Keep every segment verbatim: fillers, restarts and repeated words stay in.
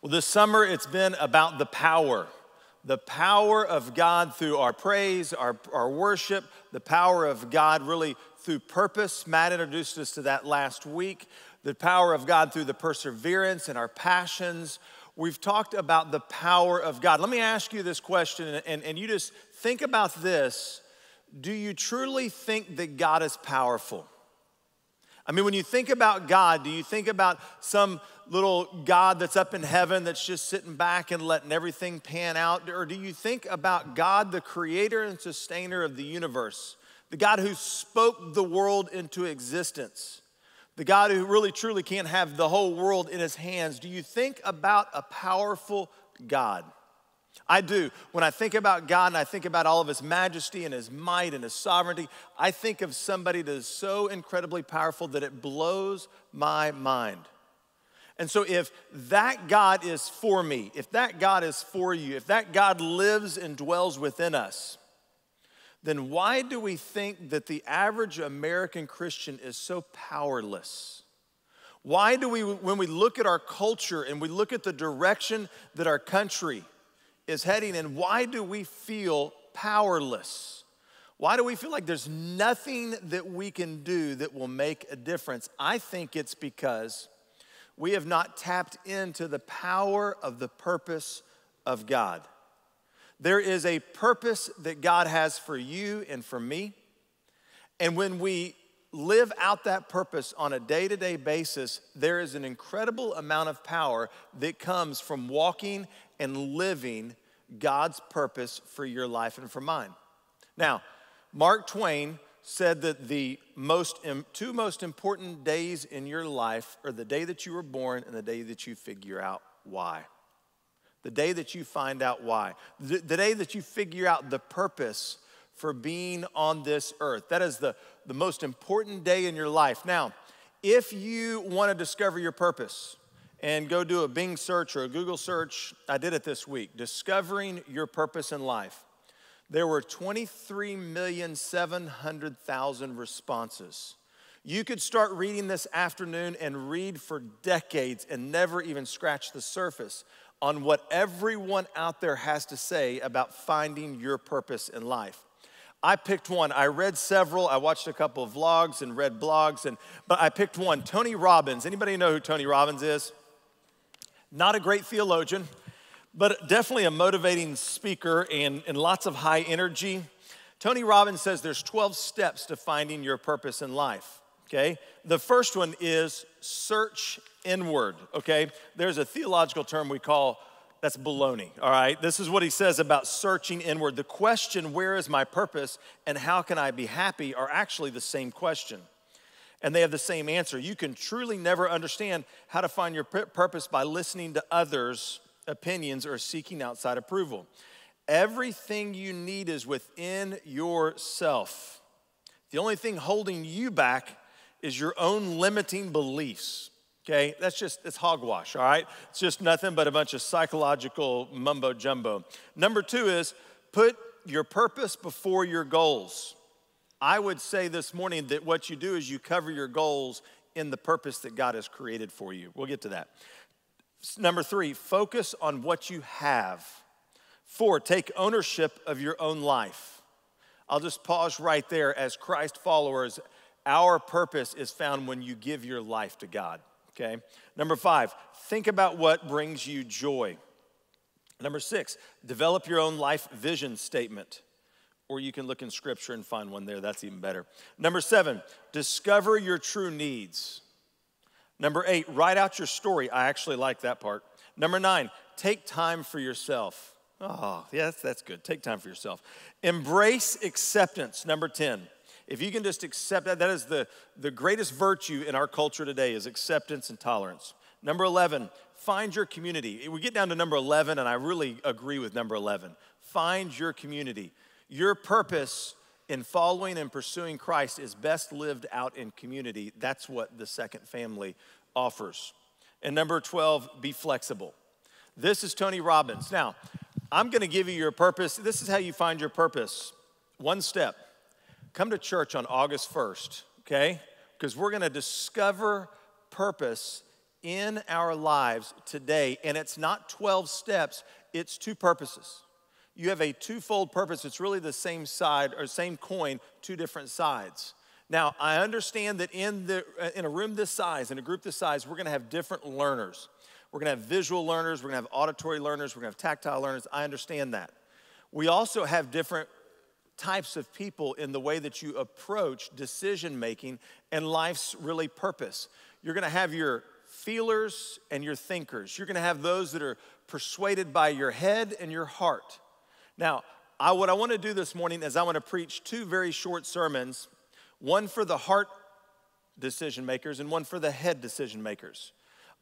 Well, this summer it's been about the power, the power of God through our praise, our, our worship, the power of God really through purpose. Matt introduced us to that last week, the power of God through the perseverance and our passions. We've talked about the power of God. Let me ask you this question, and, and you just think about this. Do you truly think that God is powerful? I mean, when you think about God, do you think about some little God that's up in heaven that's just sitting back and letting everything pan out? Or do you think about God, the creator and sustainer of the universe, the God who spoke the world into existence, the God who really truly can have the whole world in his hands? Do you think about a powerful God? I do. When I think about God and I think about all of his majesty and his might and his sovereignty, I think of somebody that is so incredibly powerful that it blows my mind. And so if that God is for me, if that God is for you, if that God lives and dwells within us, then why do we think that the average American Christian is so powerless? Why do we, when we look at our culture and we look at the direction that our country is heading, and why do we feel powerless? Why do we feel like there's nothing that we can do that will make a difference? I think it's because we have not tapped into the power of the purpose of God. There is a purpose that God has for you and for me, and when we live out that purpose on a day-to-day basis, there is an incredible amount of power that comes from walking and living God's purpose for your life and for mine. Now, Mark Twain said that the most, two most important days in your life are the day that you were born and the day that you figure out why. The day that you find out why. The, the day that you figure out the purpose for being on this earth. That is the, the most important day in your life. Now, if you want to discover your purpose, and go do a Bing search or a Google search. I did it this week, Discovering Your Purpose in Life. There were twenty-three million seven hundred thousand responses. You could start reading this afternoon and read for decades and never even scratch the surface on what everyone out there has to say about finding your purpose in life. I picked one. I read several. I watched a couple of vlogs and read blogs, and but I picked one, Tony Robbins. Anybody know who Tony Robbins is? Not a great theologian, but definitely a motivating speaker and, and lots of high energy. Tony Robbins says there's twelve steps to finding your purpose in life, okay? The first one is search inward, okay? There's a theological term we call, that's baloney, all right? This is what he says about searching inward. The question, where is my purpose and how can I be happy, are actually the same question. And they have the same answer. You can truly never understand how to find your purpose by listening to others' opinions or seeking outside approval. Everything you need is within yourself. The only thing holding you back is your own limiting beliefs, okay? That's just, it's hogwash, all right? It's just nothing but a bunch of psychological mumbo jumbo. Number two is put your purpose before your goals. I would say this morning that what you do is you cover your goals in the purpose that God has created for you. We'll get to that. Number three, focus on what you have. Four, take ownership of your own life. I'll just pause right there. As Christ followers, our purpose is found when you give your life to God, okay? Number five, think about what brings you joy. Number six, develop your own life vision statement. Or you can look in scripture and find one there. That's even better. Number seven, discover your true needs. Number eight, write out your story. I actually like that part. Number nine, take time for yourself. Oh, yes, that's good. Take time for yourself. Embrace acceptance, number ten. If you can just accept that, that is the, the greatest virtue in our culture today is acceptance and tolerance. Number eleven, find your community. We get down to number eleven, and I really agree with number eleven. Find your community. Your purpose in following and pursuing Christ is best lived out in community. That's what the second family offers. And number twelve, be flexible. This is Tony Robbins. Now, I'm gonna give you your purpose. This is how you find your purpose. One step, come to church on August first, okay? Because we're gonna discover purpose in our lives today, and it's not twelve steps, it's two purposes. You have a twofold purpose. It's really the same side or same coin, two different sides. Now, I understand that in, the, in a room this size, in a group this size, we're gonna have different learners. We're gonna have visual learners, we're gonna have auditory learners, we're gonna have tactile learners, I understand that. We also have different types of people in the way that you approach decision-making and life's really purpose. You're gonna have your feelers and your thinkers. You're gonna have those that are persuaded by your head and your heart. Now, I, what I wanna do this morning is I wanna preach two very short sermons, one for the heart decision makers and one for the head decision makers.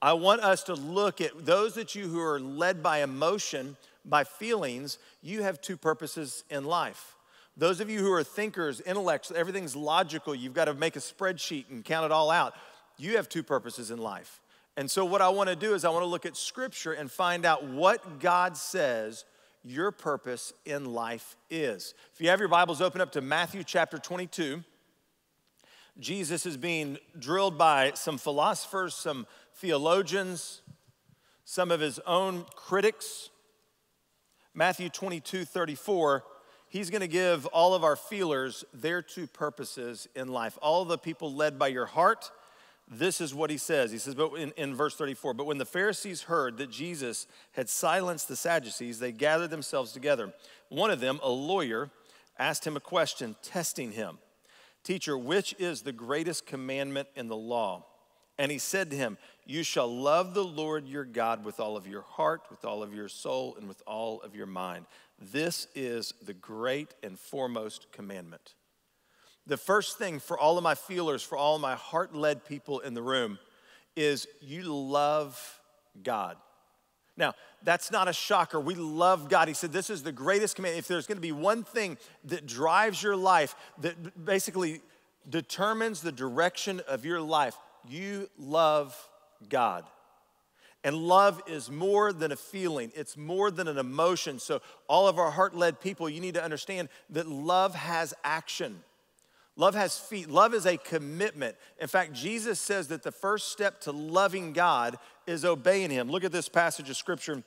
I want us to look at those of you who are led by emotion, by feelings. You have two purposes in life. Those of you who are thinkers, intellects, everything's logical. You've got to make a spreadsheet and count it all out. You have two purposes in life. And so what I want to do is I want to look at Scripture and find out what God says your purpose in life is. If you have your Bibles, open up to Matthew chapter twenty-two. Jesus is being drilled by some philosophers, some theologians, some of his own critics. Matthew twenty-two, thirty-four, he's gonna give all of our feelers their two purposes in life. All the people led by your heart, this is what he says. He says, but in, in verse thirty-four, but when the Pharisees heard that Jesus had silenced the Sadducees, they gathered themselves together. One of them, a lawyer, asked him a question, testing him. Teacher, which is the greatest commandment in the law? And he said to him, you shall love the Lord your God with all of your heart, with all of your soul, and with all of your mind. This is the great and foremost commandment. The first thing for all of my feelers, for all of my heart-led people in the room, is you love God. Now, that's not a shocker. We love God. He said this is the greatest command. If there's gonna be one thing that drives your life, that basically determines the direction of your life, you love God. And love is more than a feeling. It's more than an emotion. So all of our heart-led people, you need to understand that love has action. Love has feet. Love is a commitment. In fact, Jesus says that the first step to loving God is obeying him. Look at this passage of Scripture.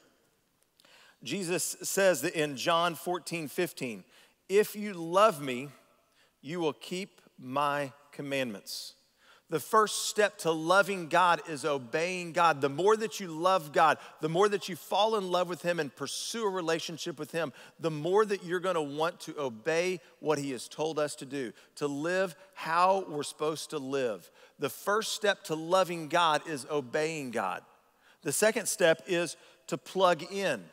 Jesus says that in John fourteen, fifteen, if you love me, you will keep my commandments. The first step to loving God is obeying God. The more that you love God, the more that you fall in love with him and pursue a relationship with him, the more that you're gonna want to obey what he has told us to do, to live how we're supposed to live. The first step to loving God is obeying God. The second step is to plug in.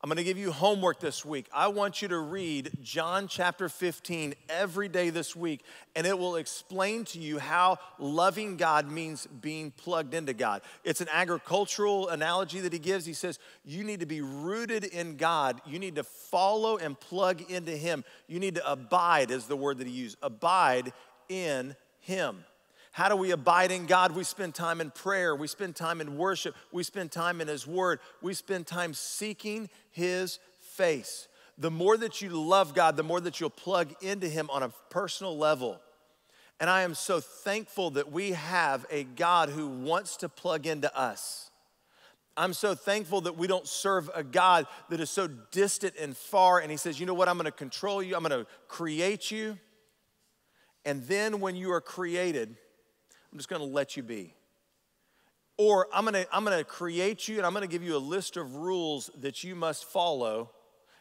I'm gonna give you homework this week. I want you to read John chapter fifteen every day this week, and it will explain to you how loving God means being plugged into God. It's an agricultural analogy that he gives. He says, you need to be rooted in God. You need to follow and plug into him. You need to abide, is the word that he used, abide in him. How do we abide in God? We spend time in prayer. We spend time in worship. We spend time in his word. We spend time seeking his face. The more that you love God, the more that you'll plug into him on a personal level. And I am so thankful that we have a God who wants to plug into us. I'm so thankful that we don't serve a God that is so distant and far, and he says, you know what, I'm gonna control you. I'm gonna create you. And then when you are created, I'm just gonna let you be. Or I'm gonna, I'm gonna create you and I'm gonna give you a list of rules that you must follow.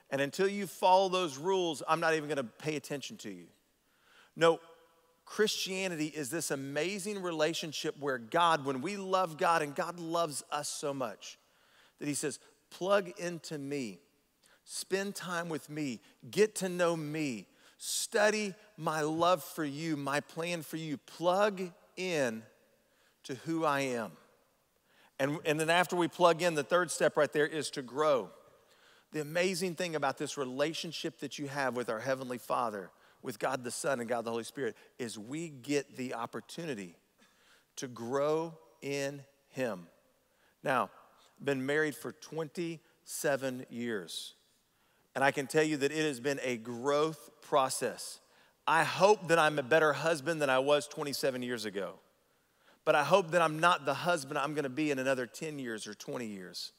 And until you follow those rules, I'm not even gonna pay attention to you. No, Christianity is this amazing relationship where God, when we love God and God loves us so much, that he says, plug into me, spend time with me, get to know me, study my love for you, my plan for you, plug in to who I am. And, and then after we plug in, the third step right there is to grow. The amazing thing about this relationship that you have with our Heavenly Father, with God the Son and God the Holy Spirit, is we get the opportunity to grow in him. Now, I've been married for twenty-seven years, and I can tell you that it has been a growth process. I hope that I'm a better husband than I was twenty-seven years ago. but I hope that I'm not the husband I'm gonna be in another ten years or twenty years.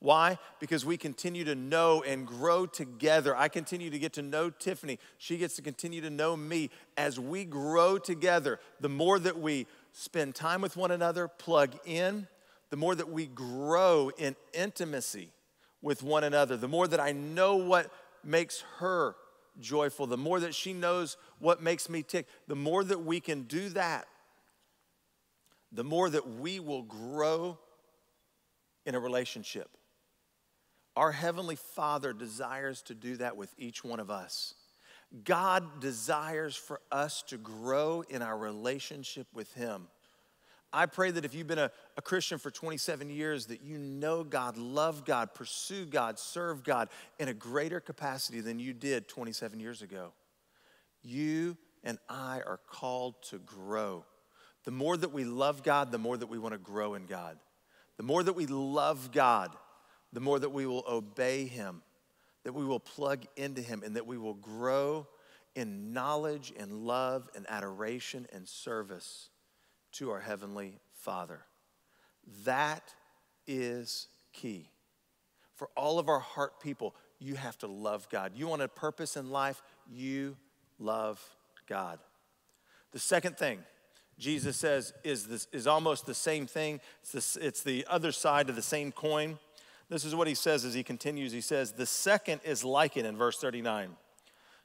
Why? Because we continue to know and grow together. I continue to get to know Tiffany. She gets to continue to know me. As we grow together, the more that we spend time with one another, plug in, the more that we grow in intimacy with one another, the more that I know what makes her joyful, the more that she knows what makes me tick, the more that we can do that, the more that we will grow in a relationship. Our Heavenly Father desires to do that with each one of us. God desires for us to grow in our relationship with Him. I pray that if you've been a, a Christian for twenty-seven years, that you know God, love God, pursue God, serve God in a greater capacity than you did twenty-seven years ago. You and I are called to grow. The more that we love God, the more that we want to grow in God. The more that we love God, the more that we will obey Him, that we will plug into Him, and that we will grow in knowledge and love and adoration and service to our Heavenly Father. That is key. For all of our heart people, you have to love God. You want a purpose in life, you love God. The second thing Jesus says is, this, is almost the same thing. It's, this, it's the other side of the same coin. This is what He says as He continues. He says, the second is like it in verse thirty-nine.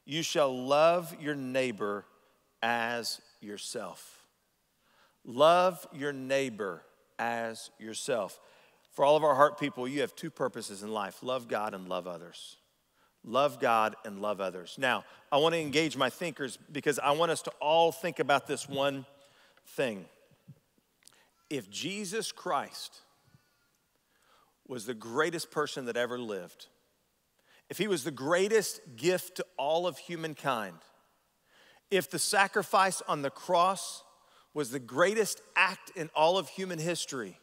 You shall love your neighbor as yourself. Love your neighbor as yourself. For all of our heart people, you have two purposes in life. Love God and love others. Love God and love others. Now, I want to engage my thinkers because I want us to all think about this one thing. If Jesus Christ was the greatest person that ever lived, if He was the greatest gift to all of humankind, if the sacrifice on the cross was the greatest act in all of human history,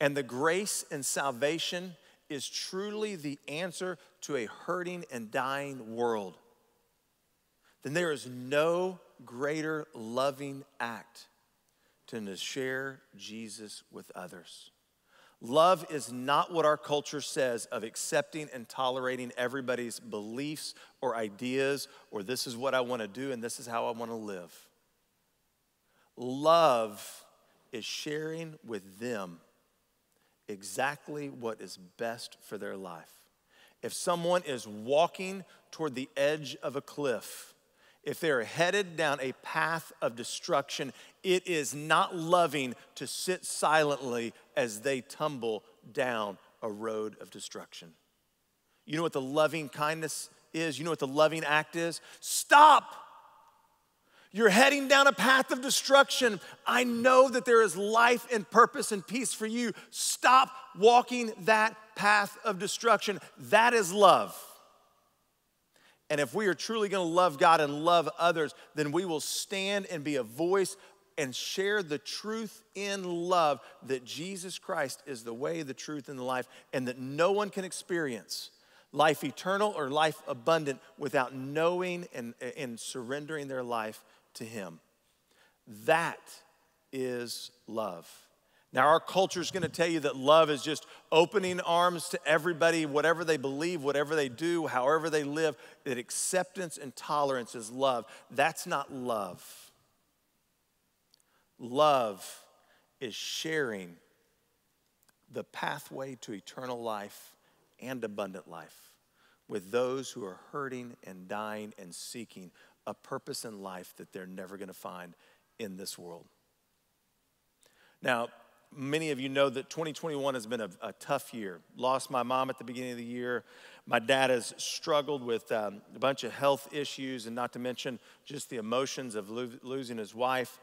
and the grace and salvation is truly the answer to a hurting and dying world, then there is no greater loving act than to share Jesus with others. Love is not what our culture says of accepting and tolerating everybody's beliefs or ideas, or this is what I want to do and this is how I want to live. Love is sharing with them exactly what is best for their life. If someone is walking toward the edge of a cliff, if they're headed down a path of destruction, it is not loving to sit silently as they tumble down a road of destruction. You know what the loving kindness is? You know what the loving act is? Stop! You're heading down a path of destruction. I know that there is life and purpose and peace for you. Stop walking that path of destruction. That is love. And if we are truly gonna love God and love others, then we will stand and be a voice and share the truth in love that Jesus Christ is the way, the truth, and the life, and that no one can experience life eternal or life abundant without knowing and, and surrendering their life to Him. That is love. Now, our culture is going to tell you that love is just opening arms to everybody, whatever they believe, whatever they do, however they live, that acceptance and tolerance is love. That's not love. Love is sharing the pathway to eternal life and abundant life with those who are hurting and dying and seeking a purpose in life that they're never going to find in this world. Now, many of you know that twenty twenty-one has been a, a tough year. Lost my mom at the beginning of the year. My dad has struggled with um, a bunch of health issues, and not to mention just the emotions of lo- losing his wife.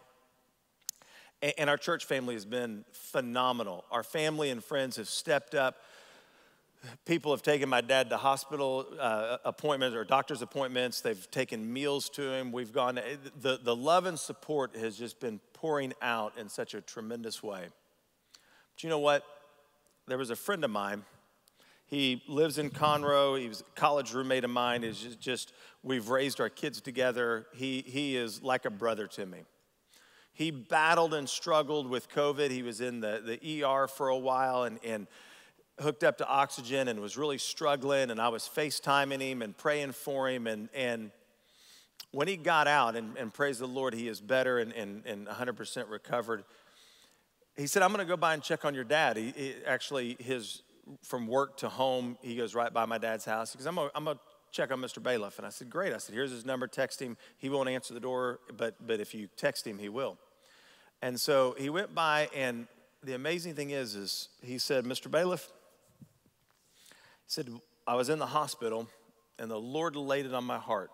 And, and our church family has been phenomenal. Our family and friends have stepped up. People have taken my dad to hospital uh, appointments or doctor's appointments. They've taken meals to him. We've gone to, the, the love and support has just been pouring out in such a tremendous way. Do you know what? There was a friend of mine. He lives in Conroe. He was a college roommate of mine. It's just, just we've raised our kids together. He, he is like a brother to me. He battled and struggled with COVID. He was in the, the E R for a while and, and hooked up to oxygen and was really struggling. And I was FaceTiming him and praying for him. And, and when he got out, and, and praise the Lord, he is better and, and, and one hundred percent recovered. He said, I'm going to go by and check on your dad. He, he actually, his from work to home, he goes right by my dad's house. Because I'm going I'm to check on Mister Bailiff. And I said, great. I said, here's his number. Text him. He won't answer the door, but, but if you text him, he will. And so he went by, and the amazing thing is, is he said, Mister Bailiff, he said, I was in the hospital, and the Lord laid it on my heart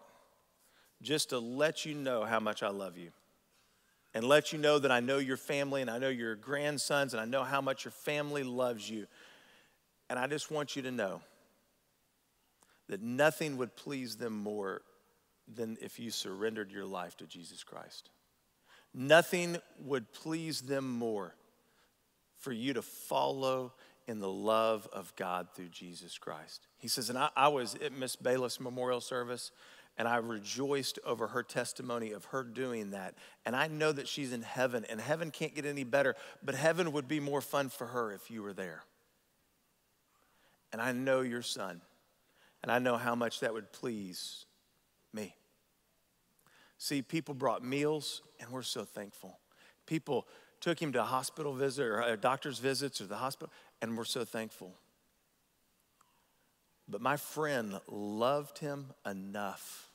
just to let you know how much I love you. And let you know that I know your family, and I know your grandsons, and I know how much your family loves you. And I just want you to know that nothing would please them more than if you surrendered your life to Jesus Christ. Nothing would please them more for you to follow in the love of God through Jesus Christ. He says, and I, I was at Miss Bayless memorial service, and I rejoiced over her testimony of her doing that. And I know that she's in heaven, and heaven can't get any better, but heaven would be more fun for her if you were there. And I know your son, and I know how much that would please me. See, people brought meals, and we're so thankful. People took him to a hospital visit or a doctor's visits or the hospital, and we're so thankful. But my friend loved him enough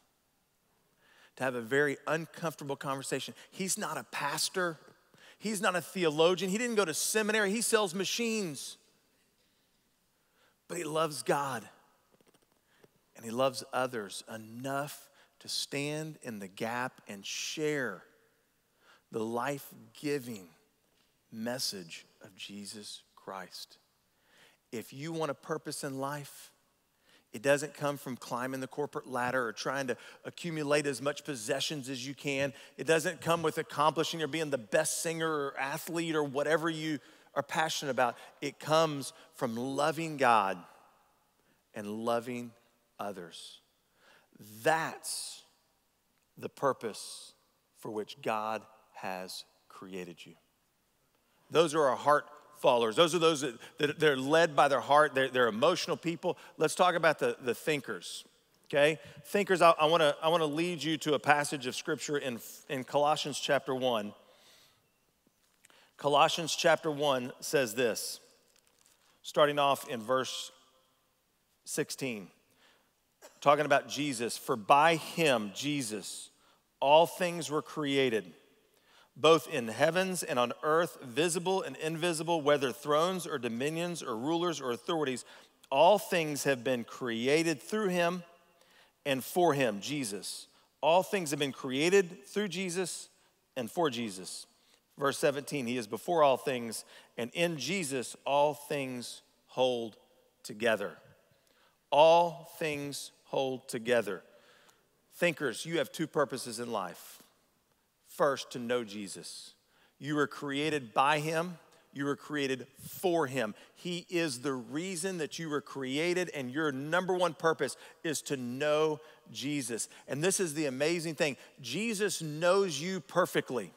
to have a very uncomfortable conversation. He's not a pastor. He's not a theologian. He didn't go to seminary. He sells machines. But he loves God. And he loves others enough to stand in the gap and share the life-giving message of Jesus Christ. If you want a purpose in life, it doesn't come from climbing the corporate ladder or trying to accumulate as much possessions as you can. It doesn't come with accomplishing or being the best singer or athlete or whatever you are passionate about. It comes from loving God and loving others. That's the purpose for which God has created you. Those are our heart followers. Those are those that, that they're led by their heart. They're, they're emotional people. Let's talk about the, the thinkers, okay? Thinkers, I, I want to I want to lead you to a passage of Scripture in, in Colossians chapter one. Colossians chapter one says this, starting off in verse sixteen, talking about Jesus. For by him, Jesus, all things were created, both in heavens and on earth, visible and invisible, whether thrones or dominions or rulers or authorities, all things have been created through him and for him, Jesus. All things have been created through Jesus and for Jesus. Verse seventeen, he is before all things, and in Jesus all things hold together. All things hold together. Thinkers, you have two purposes in life. First, to know Jesus. You were created by him. You were created for him. He is the reason that you were created, and your number one purpose is to know Jesus. And this is the amazing thing. Jesus knows you perfectly.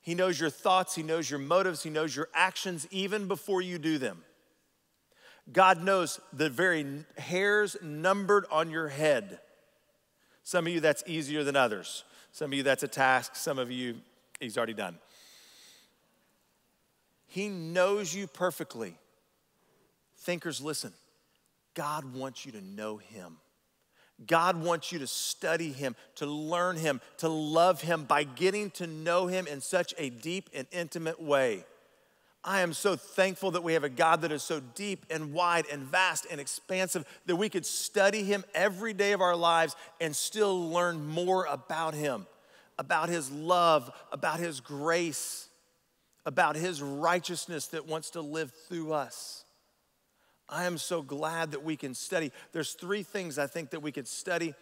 He knows your thoughts. He knows your motives. He knows your actions even before you do them. God knows the very hairs numbered on your head. Some of you, that's easier than others. Some of you, that's a task. Some of you, he's already done. He knows you perfectly. Thinkers, listen. God wants you to know him. God wants you to study him, to learn him, to love him by getting to know him in such a deep and intimate way. I am so thankful that we have a God that is so deep and wide and vast and expansive that we could study him every day of our lives and still learn more about him, about his love, about his grace, about his righteousness that wants to live through us. I am so glad that we can study. There's three things I think that we could study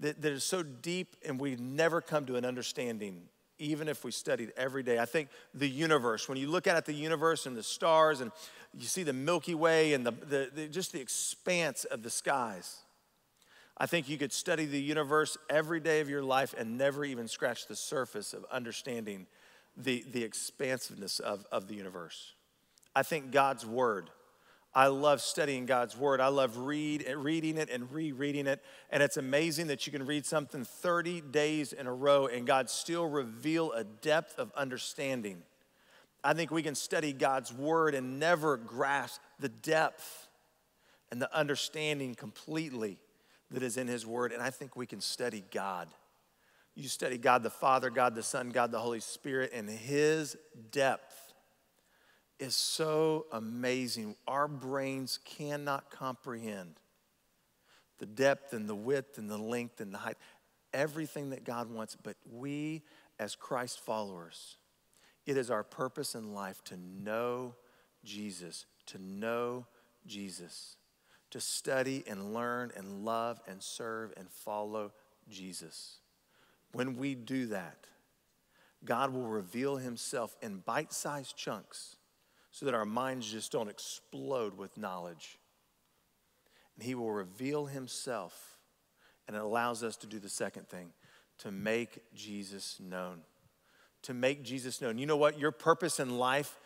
that, that is so deep and we never come to an understanding, even if we studied every day. I think the universe, when you look at the universe and the stars and you see the Milky Way and the, the, the, just the expanse of the skies, I think you could study the universe every day of your life and never even scratch the surface of understanding the, the expansiveness of, of the universe. I think God's word. I love studying God's word. I love read, reading it and rereading it. And it's amazing that you can read something thirty days in a row and God still reveal a depth of understanding. I think we can study God's word and never grasp the depth and the understanding completely that is in his word. And I think we can study God. You study God the Father, God the Son, God the Holy Spirit, and his depth is so amazing. Our brains cannot comprehend the depth and the width and the length and the height, everything that God wants. But we, as Christ followers, it is our purpose in life to know Jesus, to know Jesus, to study and learn and love and serve and follow Jesus. When we do that, God will reveal himself in bite-sized chunks, so that our minds just don't explode with knowledge. And he will reveal himself, and it allows us to do the second thing, to make Jesus known. To make Jesus known. You know what? Your purpose in life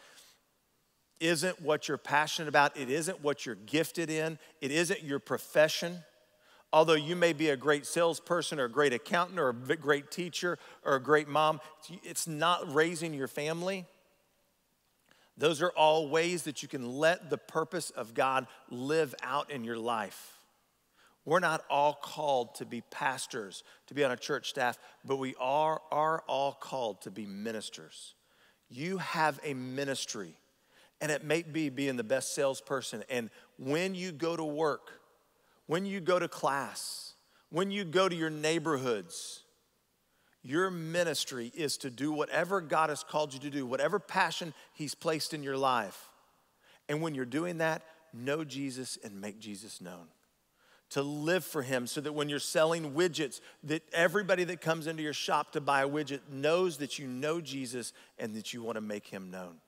isn't what you're passionate about. It isn't what you're gifted in. It isn't your profession. Although you may be a great salesperson or a great accountant or a great teacher or a great mom, it's not raising your family. Those are all ways that you can let the purpose of God live out in your life. We're not all called to be pastors, to be on a church staff, but we are, are all called to be ministers. You have a ministry, and it may be being the best salesperson. And when you go to work, when you go to class, when you go to your neighborhoods, your ministry is to do whatever God has called you to do, whatever passion he's placed in your life. And when you're doing that, know Jesus and make Jesus known. To live for him so that when you're selling widgets, that everybody that comes into your shop to buy a widget knows that you know Jesus and that you want to make him known.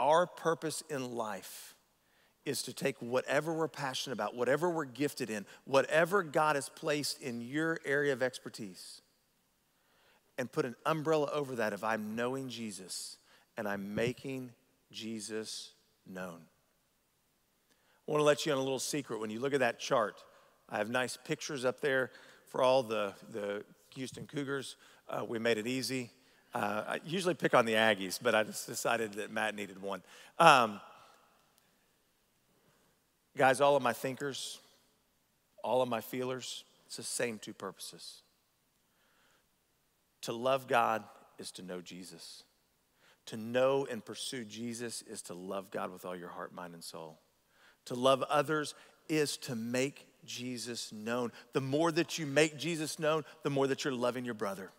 Our purpose in life is to take whatever we're passionate about, whatever we're gifted in, whatever God has placed in your area of expertise, and put an umbrella over that if I'm knowing Jesus and I'm making Jesus known. I want to let you in a little secret. When you look at that chart, I have nice pictures up there for all the, the Houston Cougars. Uh, we made it easy. Uh, I usually pick on the Aggies, but I just decided that Matt needed one. Um, guys, all of my thinkers, all of my feelers, it's the same two purposes. To love God is to know Jesus. To know and pursue Jesus is to love God with all your heart, mind, and soul. To love others is to make Jesus known. The more that you make Jesus known, the more that you're loving your brother,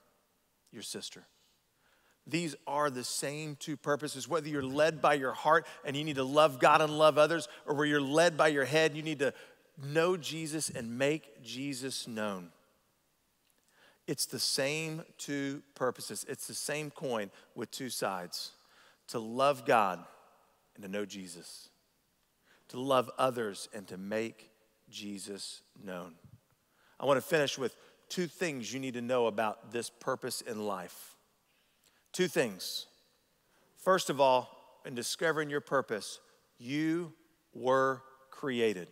your sister. These are the same two purposes, whether you're led by your heart and you need to love God and love others, or where you're led by your head, you need to know Jesus and make Jesus known. It's the same two purposes. It's the same coin with two sides. To love God and to know Jesus. To love others and to make Jesus known. I want to finish with two things you need to know about this purpose in life. Two things. First of all, in discovering your purpose, you were created.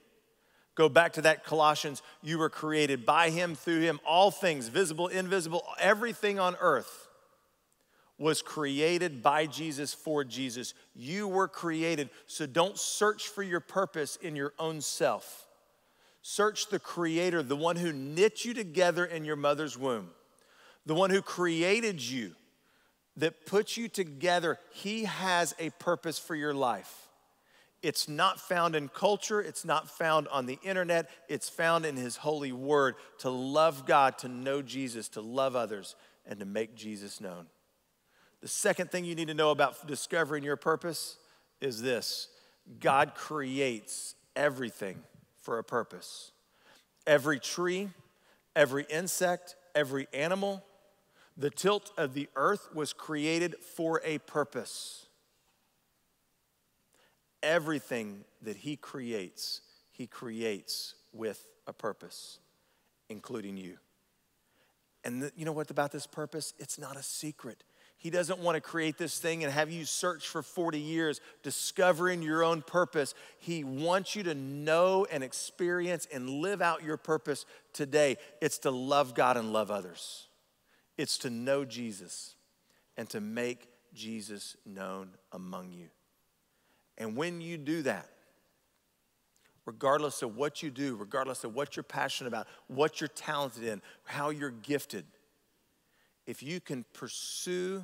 Go back to that Colossians, you were created by him, through him, all things, visible, invisible, everything on earth was created by Jesus, for Jesus. You were created, so don't search for your purpose in your own self. Search the Creator, the one who knit you together in your mother's womb, the one who created you, that put you together. He has a purpose for your life. It's not found in culture. It's not found on the internet. It's found in his holy word, to love God, to know Jesus, to love others, and to make Jesus known. The second thing you need to know about discovering your purpose is this. God creates everything for a purpose. Every tree, every insect, every animal, the tilt of the earth was created for a purpose. Everything that he creates, he creates with a purpose, including you. And the, you know what about this purpose? It's not a secret. He doesn't want to create this thing and have you search for forty years, discovering your own purpose. He wants you to know and experience and live out your purpose today. It's to love God and love others. It's to know Jesus and to make Jesus known among you. And when you do that, regardless of what you do, regardless of what you're passionate about, what you're talented in, how you're gifted, if you can pursue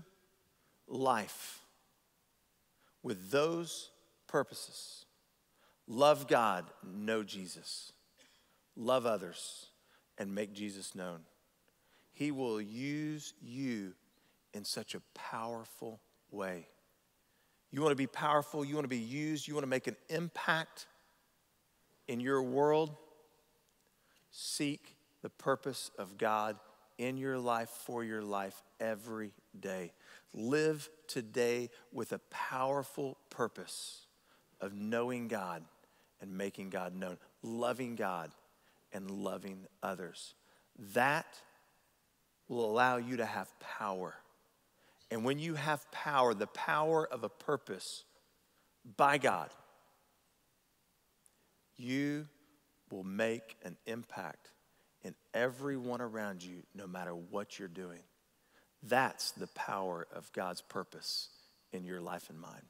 life with those purposes, love God, know Jesus, love others, and make Jesus known, he will use you in such a powerful way. You want to be powerful, you want to be used, you want to make an impact in your world, seek the purpose of God in your life, for your life, every day. Live today with a powerful purpose of knowing God and making God known, loving God and loving others. That will allow you to have power. And when you have power, the power of a purpose by God, you will make an impact and everyone around you, no matter what you're doing. That's the power of God's purpose in your life and mine.